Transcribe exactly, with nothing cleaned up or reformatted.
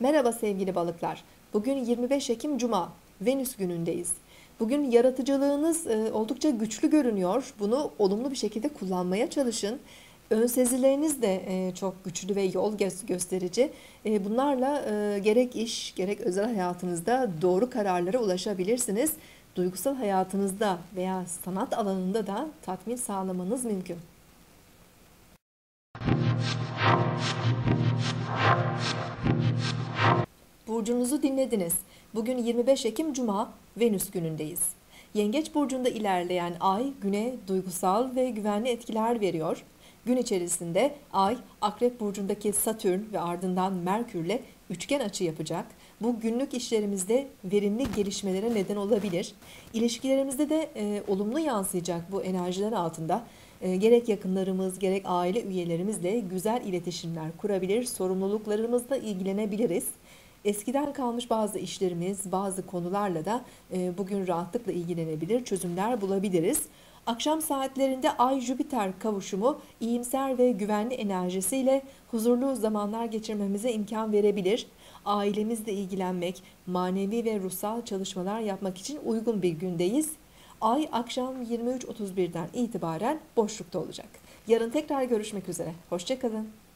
Merhaba sevgili balıklar. Bugün yirmi beş Ekim Cuma, Venüs günündeyiz. Bugün yaratıcılığınız oldukça güçlü görünüyor. Bunu olumlu bir şekilde kullanmaya çalışın. Ön sezileriniz de çok güçlü ve yol gösterici. Bunlarla gerek iş, gerek özel hayatınızda doğru kararlara ulaşabilirsiniz. Duygusal hayatınızda veya sanat alanında da tatmin sağlamanız mümkün. Burcunuzu dinlediniz. Bugün yirmi beş Ekim Cuma, Venüs günündeyiz. Yengeç burcunda ilerleyen ay güne duygusal ve güvenli etkiler veriyor. Gün içerisinde ay Akrep burcundaki Satürn ve ardından Merkürle üçgen açı yapacak. Bu günlük işlerimizde verimli gelişmelere neden olabilir. İlişkilerimizde de e, olumlu yansıyacak bu enerjiler altında. E, gerek yakınlarımız gerek aile üyelerimizle güzel iletişimler kurabilir, sorumluluklarımızla ilgilenebiliriz. Eskiden kalmış bazı işlerimiz, bazı konularla da e, bugün rahatlıkla ilgilenebilir, çözümler bulabiliriz. Akşam saatlerinde Ay-Jüpiter kavuşumu iyimser ve güvenli enerjisiyle huzurlu zamanlar geçirmemize imkan verebilir. Ailemizle ilgilenmek, manevi ve ruhsal çalışmalar yapmak için uygun bir gündeyiz. Ay akşam yirmi üç otuz birden itibaren boşlukta olacak. Yarın tekrar görüşmek üzere. Hoşça kalın.